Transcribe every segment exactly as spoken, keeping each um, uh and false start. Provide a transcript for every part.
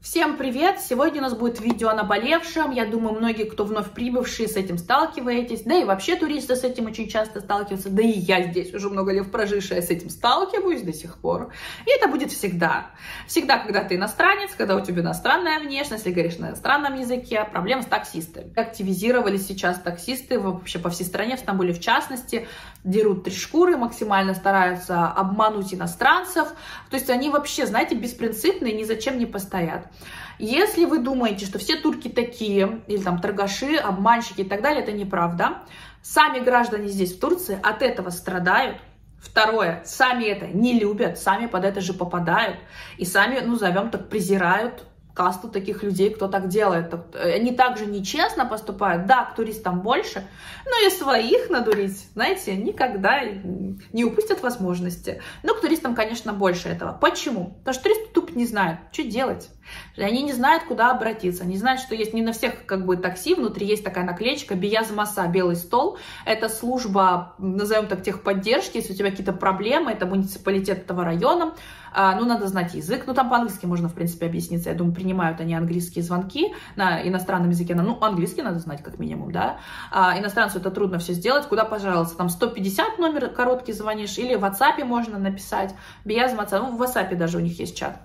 Всем привет! Сегодня у нас будет видео о наболевшем. Я думаю, многие, кто вновь прибывшие, с этим сталкиваетесь. Да и вообще туристы с этим очень часто сталкиваются. Да и я здесь уже много лет прожившая с этим сталкиваюсь до сих пор. И это будет всегда. Всегда, когда ты иностранец, когда у тебя иностранная внешность, если говоришь на иностранном языке, проблемы с таксистами. Активизировались сейчас таксисты вообще по всей стране, в Стамбуле в частности. Дерут три шкуры, максимально стараются обмануть иностранцев. То есть они вообще, знаете, беспринципные, ни зачем не постоят. Если вы думаете, что все турки такие, или там торгаши, обманщики и так далее, это неправда. Сами граждане здесь, в Турции, от этого страдают. Второе, сами это не любят, сами под это же попадают. И сами, ну, зовем так, презирают касту таких людей, кто так делает. Они также нечестно поступают, да, к туристам больше, но и своих надурить, знаете, никогда не упустят возможности. Но к туристам, конечно, больше этого. Почему? Потому что туристы тупо не знают, что делать. Они не знают, куда обратиться, не знают, что есть не на всех как бы такси, внутри есть такая наклеечка «Бияз-Маса», «Белый стол». Это служба, назовем так, техподдержки, если у тебя какие-то проблемы, это муниципалитет этого района, ну, надо знать язык, ну, там по-английски можно, в принципе, объясниться, я думаю, принимают они английские звонки на иностранном языке, ну, английский надо знать, как минимум, да, иностранцу это трудно все сделать, куда, пожалуйста, там сто пятьдесят номер короткий звонишь, или в WhatsApp можно написать «Бияз-Маса», ну, в WhatsApp даже у них есть чат.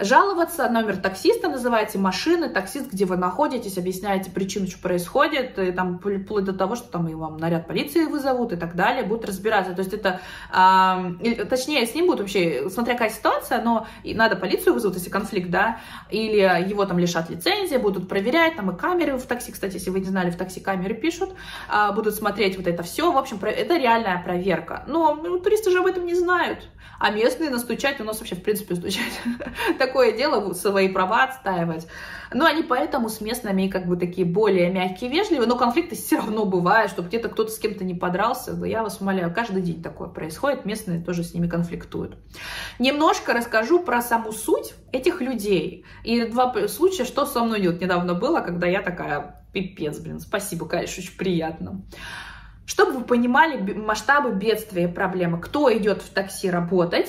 Жаловаться, номер таксиста, называете машины, таксист, где вы находитесь, объясняете причину, что происходит, и там вплоть до того, что там и вам наряд полиции вызовут и так далее, будут разбираться. То есть это, э, точнее, с ним будут вообще, смотря какая ситуация, но и надо полицию вызовут, если конфликт, да, или его там лишат лицензии, будут проверять, там и камеры в такси, кстати, если вы не знали, в такси камеры пишут, э, будут смотреть вот это все, в общем, это реальная проверка. Но ну, туристы же об этом не знают, а местные настучать у нас вообще, в принципе, стучать такое дело, свои права отстаивать. Но они поэтому с местными как бы такие более мягкие, вежливые, но конфликты все равно бывают, чтобы где-то кто-то с кем-то не подрался. Но я вас умоляю, каждый день такое происходит, местные тоже с ними конфликтуют. Немножко расскажу про саму суть этих людей. И два случая, что со мной вот недавно было, когда я такая, пипец, блин, спасибо, конечно, очень приятно. Чтобы вы понимали масштабы бедствия и проблемы, кто идет в такси работать,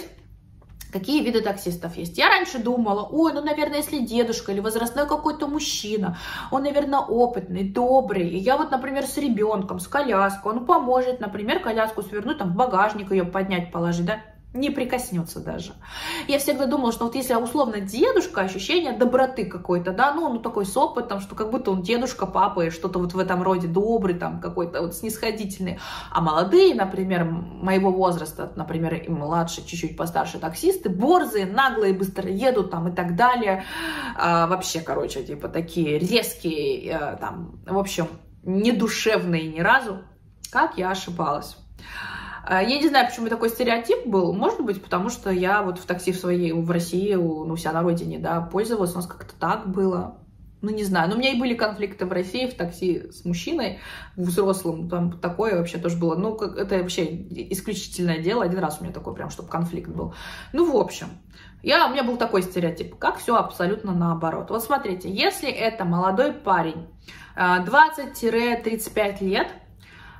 какие виды таксистов есть. Я раньше думала, ой, ну, наверное, если дедушка или возрастной какой-то мужчина, он, наверное, опытный, добрый. И я вот, например, с ребенком, с коляской, он поможет, например, коляску свернуть, там, в багажник ее поднять, положить, да? Не прикоснется даже. Я всегда думала, что вот если условно дедушка, ощущение доброты какой-то, да, ну он такой с опытом, что как будто он дедушка, папа и что-то вот в этом роде добрый, там какой-то вот снисходительный. А молодые, например, моего возраста, например, и младше, чуть-чуть постарше таксисты, борзые, наглые, быстро едут там и так далее. А, вообще, короче, типа такие резкие, там, в общем, недушевные ни разу. Как я ошибалась. Я не знаю, почему такой стереотип был. Может быть, потому что я вот в такси в своей, в России, у, ну, себя на родине, да, пользовалась. У нас как-то так было. Ну, не знаю. Но у меня и были конфликты в России, в такси с мужчиной, взрослым. Там такое вообще тоже было. Ну, как, это вообще исключительное дело. Один раз у меня такой прям, чтобы конфликт был. Ну, в общем, я, у меня был такой стереотип. Как все абсолютно наоборот. Вот смотрите, если это молодой парень, двадцать-тридцать пять лет,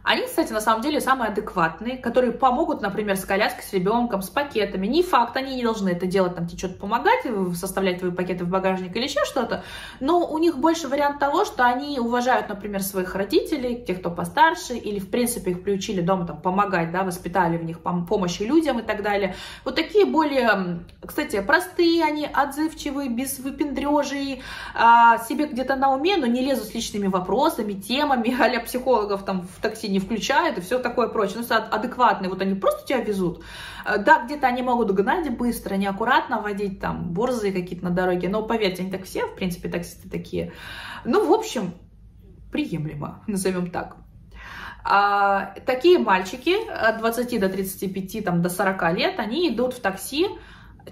они, кстати, на самом деле самые адекватные, которые помогут, например, с коляской, с ребенком, с пакетами. Не факт, они не должны это делать, там, тебе что-то помогать, составлять твои пакеты в багажник или еще что-то. Но у них больше вариант того, что они уважают, например, своих родителей, тех, кто постарше, или, в принципе, их приучили дома там, помогать, да, воспитали в них пом помощи людям и так далее. Вот такие более, кстати, простые они, отзывчивые, без выпендрежей, а, себе где-то на уме, но не лезут с личными вопросами, темами, а-ля психологов там в такси не включают и все такое прочее. Ну, адекватные, вот они просто тебя везут. Да, где-то они могут гнать быстро, неаккуратно водить, там, борзые какие-то на дороге, но, поверьте, они так все, в принципе, таксисты такие. Ну, в общем, приемлемо, назовем так. А, такие мальчики от двадцати до тридцати пяти, там, до сорока лет, они идут в такси,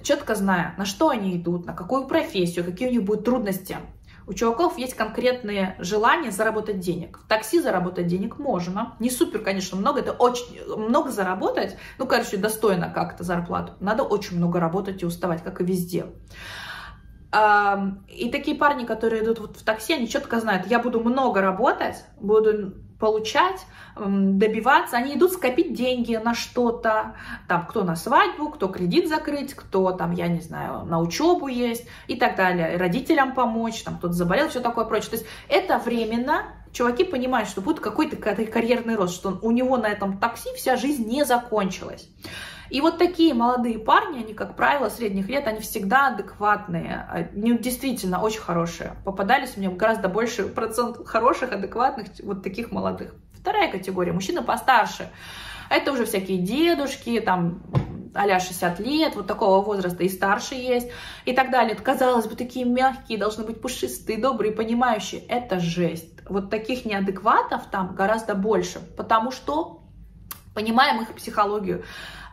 четко зная, на что они идут, на какую профессию, какие у них будут трудности. У чуваков есть конкретные желания заработать денег. В такси заработать денег можно. Не супер, конечно, много. Это очень много заработать. Ну, короче, достойно как-то зарплату. Надо очень много работать и уставать, как и везде. И такие парни, которые идут вот в такси, они четко знают, я буду много работать, буду получать, добиваться. Они идут скопить деньги на что-то, там, кто на свадьбу, кто кредит закрыть, кто там, я не знаю, на учебу есть и так далее, родителям помочь, там, кто-то заболел, все такое прочее. То есть это временно, чуваки понимают, что будет какой-то карьерный рост, что у него на этом такси вся жизнь не закончилась. И вот такие молодые парни, они, как правило, средних лет, они всегда адекватные, действительно очень хорошие. Попадались мне гораздо больше процент хороших, адекватных, вот таких молодых. Вторая категория, мужчины постарше. Это уже всякие дедушки, там, а-ля шестьдесят лет, вот такого возраста, и старше есть, и так далее. Казалось бы, такие мягкие, должны быть пушистые, добрые, понимающие. Это жесть. Вот таких неадекватов там гораздо больше, потому что понимаем их психологию.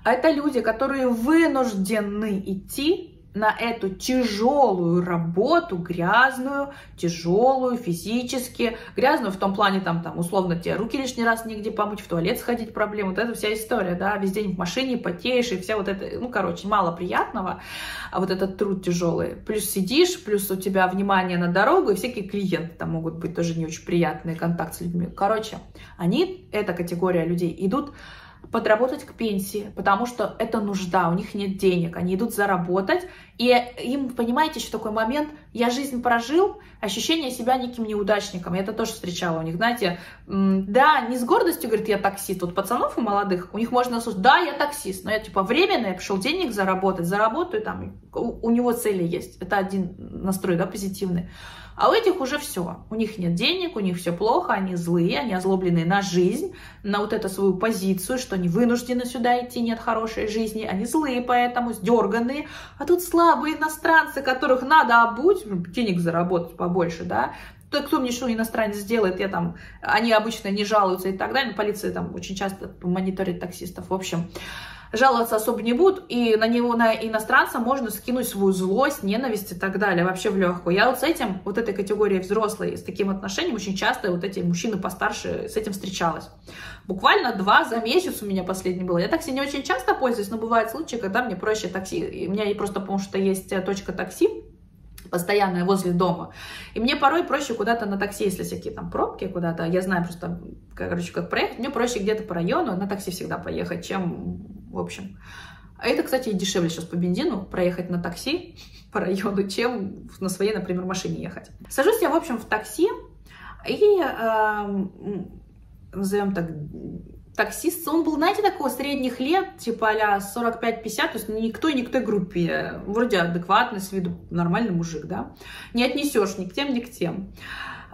А это люди, которые вынуждены идти на эту тяжелую работу, грязную, тяжелую физически, грязную в том плане, там, там условно, тебе руки лишний раз негде помыть, в туалет сходить проблема, вот эта вся история, да, весь день в машине потеешь, и вся вот эта, ну, короче, мало приятного, а вот этот труд тяжелый, плюс сидишь, плюс у тебя внимание на дорогу, и всякие клиенты там могут быть тоже не очень приятные, контакт с людьми, короче, они, эта категория людей, идут подработать к пенсии, потому что это нужда, у них нет денег, они идут заработать, и им, понимаете, еще такой момент, я жизнь прожил, ощущение себя неким неудачником, я это тоже встречала у них, знаете, да, не с гордостью, говорит, я таксист, вот пацанов у молодых, у них можно слушать, да, я таксист, но я типа временно, я пришел денег заработать, заработаю там, у, у него цели есть, это один настрой, да, позитивный, а у этих уже все, у них нет денег, у них все плохо, они злые, они озлоблены на жизнь, на вот эту свою позицию, что они вынуждены сюда идти, нет хорошей жизни, они злые поэтому, сдерганные, а тут слабые иностранцы, которых надо обуть, денег заработать побольше, да, то, кто мне что иностранец сделает, я там, они обычно не жалуются и так далее, полиция там очень часто мониторит таксистов, в общем, жаловаться особо не будут, и на него, на иностранца можно скинуть свою злость, ненависть и так далее, вообще в легкую. Я вот с этим, вот этой категорией взрослой, с таким отношением очень часто вот эти мужчины постарше с этим встречалась. Буквально два за месяц у меня последний было. Я такси не очень часто пользуюсь, но бывают случаи, когда мне проще такси, у меня просто потому что есть точка такси, постоянная возле дома. И мне порой проще куда-то на такси, если всякие там пробки куда-то, я знаю просто, короче, как проехать, мне проще где-то по району на такси всегда поехать, чем, в общем. А это, кстати, и дешевле сейчас по бензину проехать на такси по району, чем на своей, например, машине ехать. Сажусь я, в общем, в такси, и, э, назовем так, таксист, он был, знаете, такого средних лет, типа а-ля сорок пять пятьдесят, то есть никто и никто группе, вроде адекватный, с виду нормальный мужик, да, не отнесешь ни к тем, ни к тем.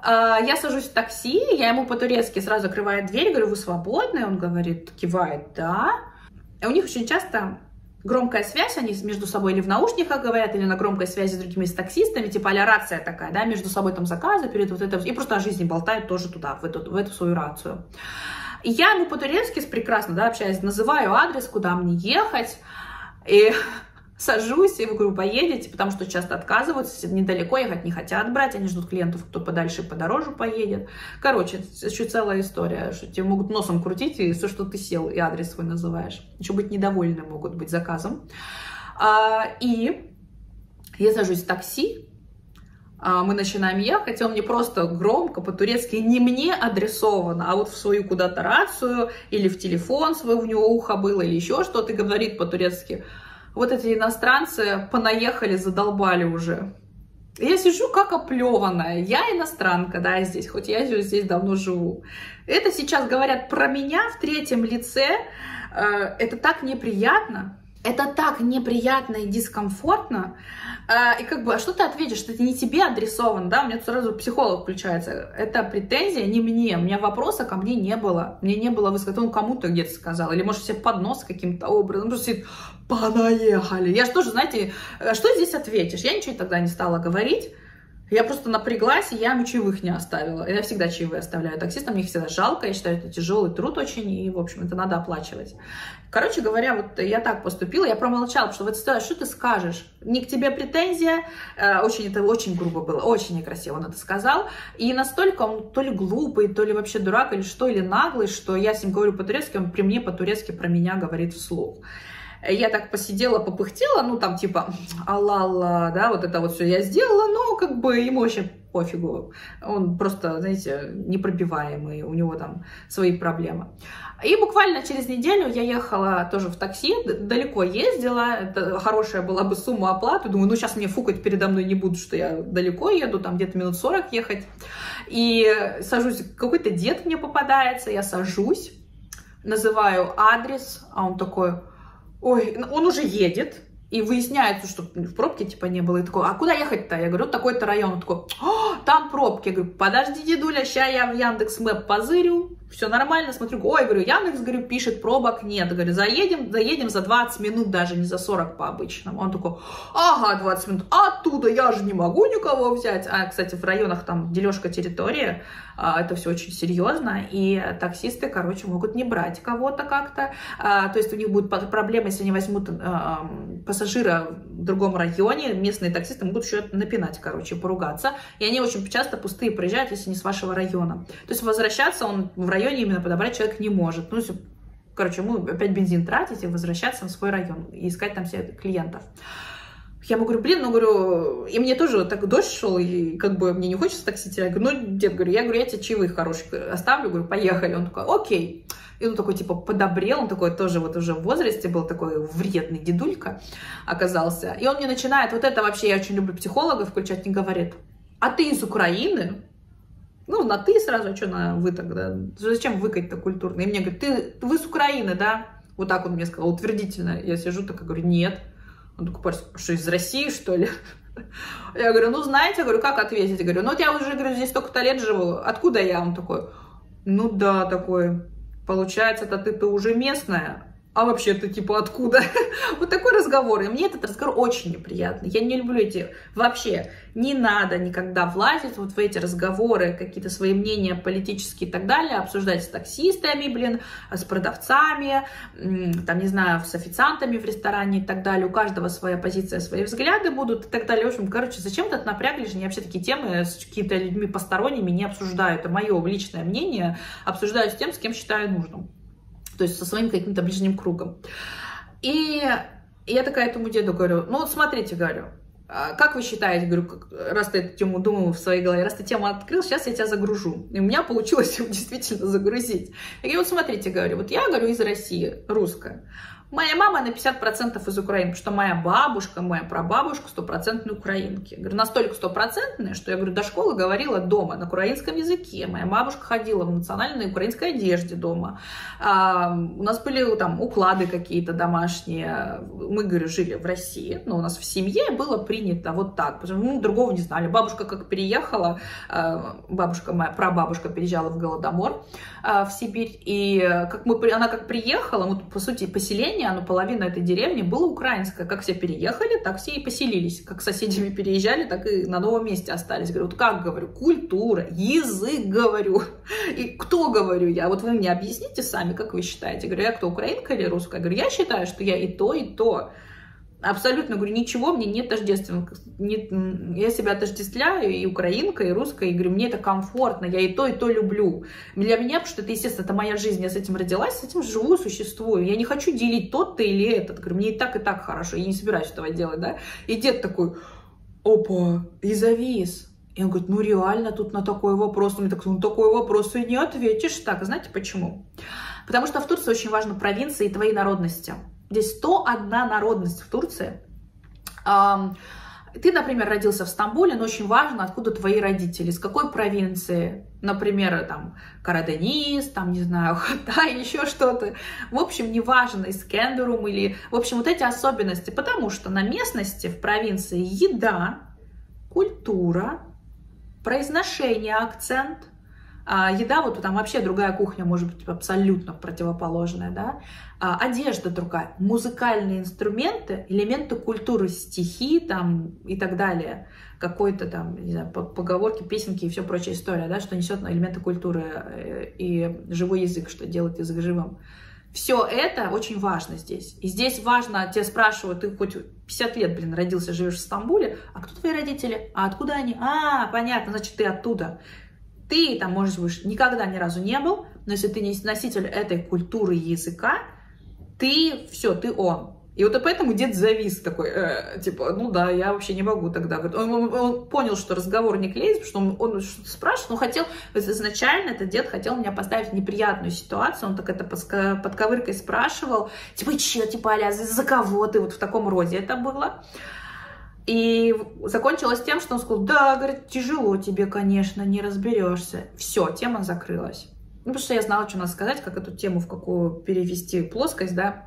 Я сажусь в такси, я ему по-турецки сразу открываю дверь, говорю, вы свободны, он говорит, кивает, да. И у них очень часто громкая связь, они между собой или в наушниках говорят, или на громкой связи с другими с таксистами, типа а-ля рация такая, да, между собой там заказы, перед вот это, и просто о жизни болтают тоже туда, в эту, в эту свою рацию. И я ему по-турецки прекрасно, да, общаюсь, называю адрес, куда мне ехать, и сажусь, и говорю, поедете, потому что часто отказываются, недалеко ехать не хотят брать, они ждут клиентов, кто подальше и подороже поедет. Короче, еще целая история, что тебе могут носом крутить, и все, что ты сел, и адрес свой называешь. Еще быть недовольны могут быть заказом. И я сажусь в такси, мы начинаем ехать, он мне просто громко по-турецки, не мне адресовано, а вот в свою куда-то рацию или в телефон свой, у него ухо было или еще что-то, говорит по-турецки. Вот эти иностранцы понаехали, задолбали уже. Я сижу как оплеванная, я иностранка, да, здесь, хоть я здесь давно живу. Это сейчас говорят про меня в третьем лице, это так неприятно. Это так неприятно и дискомфортно, и как бы, а что ты ответишь, что это не тебе адресовано, да, у меня сразу психолог включается, это претензия не мне, у меня вопроса ко мне не было, мне не было высказано, он кому-то где-то сказал, или может себе под нос каким-то образом, он просто сидит, понаехали, я же тоже, знаете, что здесь ответишь, я ничего тогда не стала говорить. Я просто напряглась, и я ему чаевых не оставила. Я всегда чаевые оставляю таксистам, мне их всегда жалко, я считаю, это тяжелый труд очень, и, в общем, это надо оплачивать. Короче говоря, вот я так поступила, я промолчала, потому что в этой ситуации, что ты скажешь? Не к тебе претензия, очень, это очень грубо было, очень некрасиво он это сказал, и настолько он то ли глупый, то ли вообще дурак, или что, или наглый, что я с ним говорю по-турецки, он при мне по-турецки про меня говорит вслух. я так посидела, попыхтела, ну там типа алла-алла, да, вот это вот все я сделала, но как бы ему вообще пофигу, он просто, знаете, непробиваемый, у него там свои проблемы. И буквально через неделю я ехала тоже в такси, далеко ездила, это хорошая была бы сумма оплаты, думаю, ну сейчас мне фукать передо мной не будут, что я далеко еду, там где-то минут сорок ехать, и сажусь, какой-то дед мне попадается, я сажусь, называю адрес, а он такой, ой, он уже едет, и выясняется, что в пробке типа не было. И такой, а куда ехать-то? Я говорю, вот такой-то район. Он такой, о, там пробки. Я говорю, подожди, дедуля, сейчас я в Яндекс.Мэп позырю. Все нормально, смотрю. Ой, говорю, Яндекс, говорю, пишет, пробок нет. Говорю, заедем, заедем за двадцать минут, даже не за сорок по-обычному. Он такой, ага, двадцать минут. Оттуда я же не могу никого взять. А, кстати, в районах там дележка территории. Это все очень серьезно. И таксисты, короче, могут не брать кого-то как-то. То есть у них будут проблемы, если они возьмут пассажира в другом районе. Местные таксисты могут еще напинать, короче, поругаться. И они очень часто пустые приезжают, если не с вашего района. То есть возвращаться он в район именно подобрать человек не может. Ну, короче, ему опять бензин тратить и возвращаться в свой район и искать там себе клиентов. Я ему говорю, блин, ну, говорю, и мне тоже так дождь шел, и как бы мне не хочется такси терять. Я говорю, ну, дед, говорю, я, говорю, я тебе чаевые хорошие оставлю, говорю, поехали. Он такой, окей. И он такой, типа, подобрел, он такой тоже вот уже в возрасте был, такой вредный дедулька оказался. И он мне начинает, вот это вообще я очень люблю психологов включать, не говорит, а ты из Украины? Ну, на «ты» сразу, а что на «вы» тогда? Зачем «выкать»-то культурно? И мне говорит, ты, вы с Украины, да? Вот так он мне сказал, утвердительно. Я сижу так и говорю, нет. Он такой, что, из России, что ли? Я говорю, ну, знаете, говорю, как ответить? Я говорю, ну, вот я уже, говорю, здесь столько-то лет живу. Откуда я? Он такой, ну, да, такой, получается-то ты-то уже местная. А вообще ты типа откуда? Вот такой разговор. И мне этот разговор очень неприятный. Я не люблю эти... Вообще не надо никогда влазить вот в эти разговоры, какие-то свои мнения политические и так далее, обсуждать с таксистами, блин, с продавцами, там, не знаю, с официантами в ресторане и так далее. У каждого своя позиция, свои взгляды будут и так далее. В общем, короче, зачем ты напряг лишний? Вообще такие темы с какими-то людьми посторонними не обсуждаю. Это мое личное мнение. Обсуждаю с тем, с кем считаю нужным. То есть со своим каким-то ближним кругом. И я такая этому деду говорю, ну вот смотрите, говорю, как вы считаете, говорю, раз ты эту тему думал в своей голове, раз ты тему открыл, сейчас я тебя загружу. И у меня получилось его действительно загрузить. Я говорю, вот смотрите, говорю, вот я, говорю, из России, русская. Моя мама на пятьдесят процентов из Украины, потому что моя бабушка, моя прабабушка стопроцентные украинки. Я говорю, настолько стопроцентные, что я, говорю, до школы говорила дома на украинском языке. Моя бабушка ходила в национальной украинской одежде дома. А, у нас были там уклады какие-то домашние. Мы, говорю, жили в России, но у нас в семье было принято вот так, потому что мы другого не знали. Бабушка как переехала, бабушка моя, прабабушка переезжала в Голодомор в Сибирь, и как мы, она как приехала, мы, по сути, поселение, оно половина этой деревни было украинское. Как все переехали, так все и поселились. Как соседями переезжали, так и на новом месте остались. Говорю, вот как, говорю, культура, язык, говорю. И кто, говорю я? Вот вы мне объясните сами, как вы считаете? Говорю, я кто, украинка или русская? Говорю, я считаю, что я и то, и то. Абсолютно, говорю, ничего мне не тождественно. Не, я себя отождествляю и украинка, и русская. И говорю, мне это комфортно, я и то, и то люблю. Для меня, потому что это, естественно, это моя жизнь. Я с этим родилась, с этим живу, существую. Я не хочу делить тот-то или этот. Говорю, мне и так, и так хорошо. Я не собираюсь этого делать, да. И дед такой, опа, и завис. И он говорит, ну реально, тут на такой вопрос. Он мне так, ну такой вопрос и не ответишь. Так, знаете почему? Потому что в Турции очень важны провинции и твои народности. Здесь сто одна народность в Турции. Ты, например, родился в Стамбуле, но очень важно, откуда твои родители, из какой провинции. Например, там, Карадениз, там, не знаю, Хатай, еще что-то. В общем, неважно, из Искендерун или... В общем, вот эти особенности, потому что на местности, в провинции, еда, культура, произношение, акцент. А еда, вот там вообще другая кухня, может быть, абсолютно противоположная, да. А одежда другая, музыкальные инструменты, элементы культуры, стихи там и так далее. Какой-то там, не знаю, поговорки, песенки и все прочая история, да, что несет элементы культуры и живой язык, что делает язык живым. Все это очень важно здесь. И здесь важно, тебя спрашивают, ты хоть пятьдесят лет, блин, родился, живешь в Стамбуле, а кто твои родители? А откуда они? А, понятно, значит, ты оттуда. Ты там, может быть, никогда ни разу не был, но если ты не носитель этой культуры языка, ты все, ты он. И вот и поэтому дед завис такой, э, типа, ну да, я вообще не могу тогда. Он, он, он понял, что разговор не клеится, потому что он, он что-то спрашивает, но хотел, изначально этот дед хотел меня поставить в неприятную ситуацию, он так это под ковыркой спрашивал, типа, че, типа, аля, за кого ты, вот в таком роде это было. И закончилось тем, что он сказал, да, говорит, тяжело тебе, конечно, не разберешься. Все, тема закрылась. Ну, потому что я знала, что надо сказать, как эту тему в какую перевести плоскость, да,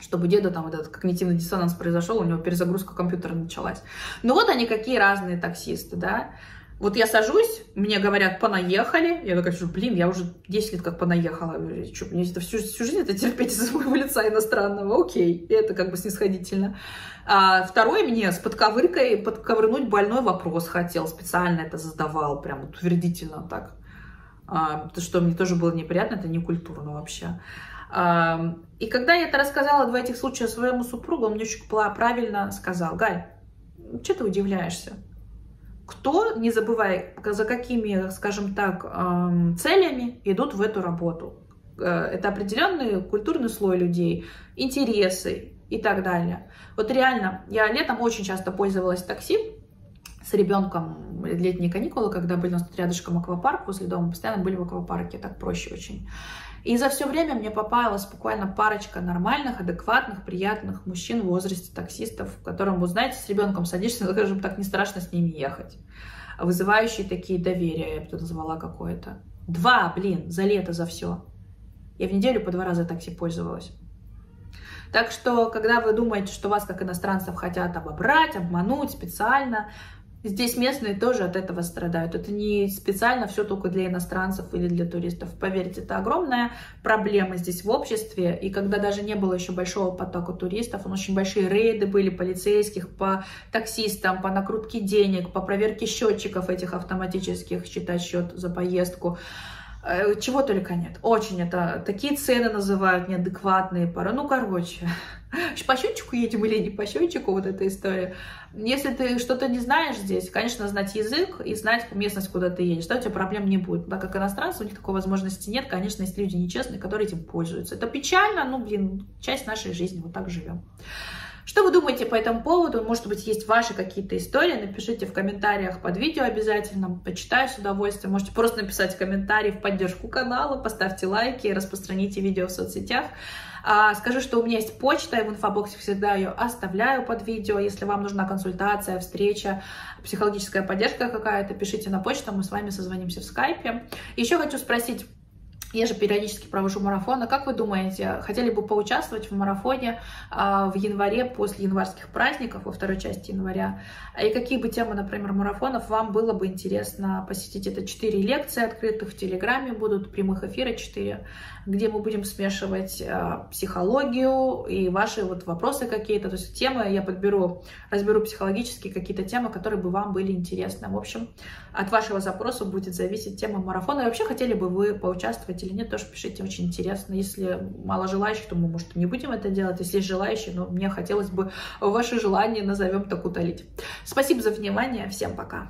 чтобы деду там этот когнитивный диссонанс произошел, у него перезагрузка компьютера началась. Ну вот они какие разные таксисты, да. Вот я сажусь, мне говорят, понаехали. Я такая, блин, я уже десять лет как понаехала. Что, мне это всю, всю жизнь это терпеть из моего лица иностранного. Окей, и это как бы снисходительно. А второй мне с подковыркой подковырнуть больной вопрос хотел. Специально это задавал, прям утвердительно так. А, то, что мне тоже было неприятно, это не культурно вообще. А, и когда я это рассказала, два этих случая своему супругу, он мне очень правильно сказал. Галь, что ты удивляешься? Кто, не забывай, за какими, скажем так, целями идут в эту работу. Это определенный культурный слой людей, интересы и так далее. Вот реально, я летом очень часто пользовалась такси с ребенком, летние каникулы, когда были у нас рядышком аквапарк после дома, постоянно были в аквапарке, так проще очень. И за все время мне попалась буквально парочка нормальных, адекватных, приятных мужчин в возрасте таксистов, которым, вы знаете, с ребенком садишься, но, скажем так, не страшно с ними ехать. Вызывающие такие доверия, я бы это назвала какое-то. Два, блин, за лето, за все. Я в неделю по два раза такси пользовалась. Так что, когда вы думаете, что вас, как иностранцев, хотят обобрать, обмануть специально, здесь местные тоже от этого страдают. Это не специально все только для иностранцев или для туристов. Поверьте, это огромная проблема здесь в обществе. И когда даже не было еще большого потока туристов, очень большие рейды были полицейских по таксистам, по накрутке денег, по проверке счетчиков этих автоматических, считать счет за поездку. Чего только нет. Очень это... Такие цены называют неадекватные пары. Ну, короче, по счетчику едем или не по счетчику, вот эта история. Если ты что-то не знаешь здесь, конечно, знать язык и знать местность, куда ты едешь. Да, у тебя проблем не будет. Так как иностранцы, у них такой возможности нет. Конечно, есть люди нечестные, которые этим пользуются. Это печально, ну, блин, часть нашей жизни. Вот так живем. Что вы думаете по этому поводу? Может быть, есть ваши какие-то истории? Напишите в комментариях под видео обязательно. Почитаю с удовольствием. Можете просто написать комментарий в поддержку канала. Поставьте лайки, распространите видео в соцсетях. А, скажу, что у меня есть почта, я в инфобоксе всегда ее оставляю под видео. Если вам нужна консультация, встреча, психологическая поддержка какая-то, пишите на почту, мы с вами созвонимся в скайпе. Еще хочу спросить. Я же периодически провожу марафон. А как вы думаете, хотели бы поучаствовать в марафоне в январе, после январских праздников, во второй части января? И какие бы темы, например, марафонов вам было бы интересно посетить? Это четыре лекции открытых в Телеграме, будут прямых эфира четыре, где мы будем смешивать психологию и ваши вот вопросы какие-то. То есть темы я подберу, разберу психологически какие-то темы, которые бы вам были интересны. В общем, от вашего запроса будет зависеть тема марафона. И вообще, хотели бы вы поучаствовать или нет, тоже пишите, очень интересно. Если мало желающих, то мы, может, не будем это делать. Если есть желающие, но мне хотелось бы ваши желания, назовем так, утолить. Спасибо за внимание, всем пока!